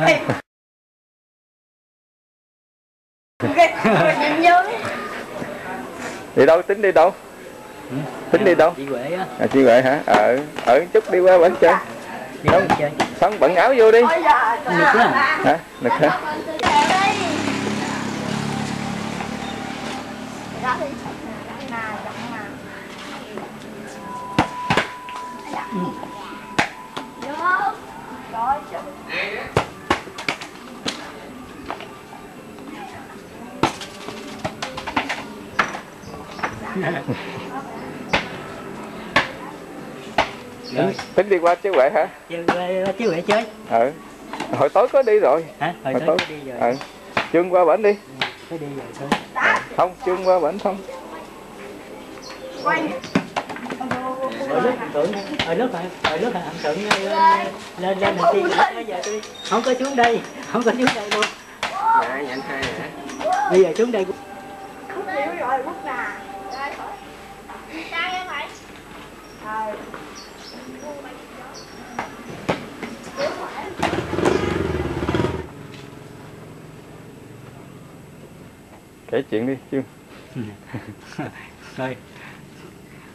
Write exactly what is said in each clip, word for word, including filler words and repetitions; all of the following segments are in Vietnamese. Hey. Okay. Đi đâu? Tính đi đâu? Ừ. Tính đi đâu? Chị Huệ á. À, chị Huệ hả? Ở ở chút đi qua bển chơi. Đi bển chơi. Xong bận áo vô đi. Nực quá. Hả? Nực hả? Tính đi qua chứ Huệ hả? Chứ Huệ chơi. Ừ. Hồi tối có đi rồi. Hả? Hồi, Hồi tối, tối có đi rồi. Ừ. Chương qua bển đi. Phải đi rồi thôi. Không, Chương qua bển không. Quay. Ở lớp tưởng ở lớp hả? Ở lớp hả? Anh tưởng lên lên mình đi. Bây giờ tôi không có xuống đây, không có xuống đây luôn. Dạ, nhận hai hả? Bây giờ xuống đây. Không hiểu rồi, quốc nà. Đây thôi. Sao vậy mày? Ờ. Kể chuyện đi Chương. Thôi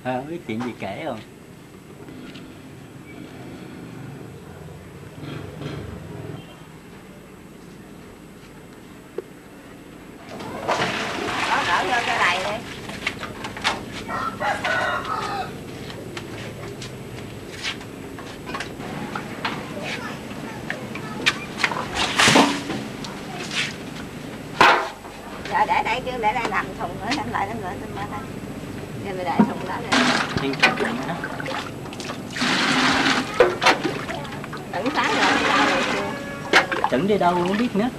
à, biết chuyện gì kể không? Đó, đỡ vô cho đầy đi. Rồi để đây chứ, để đây làm thùng nữa, làm lại nó nữa tôi mở đây. Để mình để thùng đó này. Đi thùng đó. Tẩn sáng rồi, đi đâu rồi chưa? Tẩn đi đâu không biết nữa.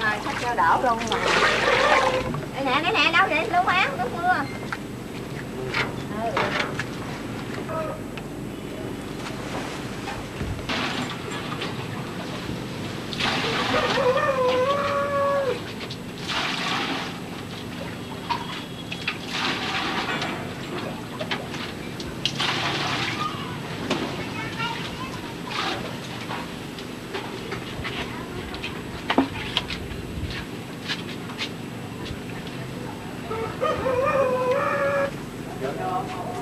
Rồi sắp cho đổ luôn mà. Đây nè, đây nè, đâu vậy? Lúa áo, nước mưa. Ừ. Hãy subscribe cho kênh Ghiền Mì Gõ để không bỏ lỡ những video hấp dẫn.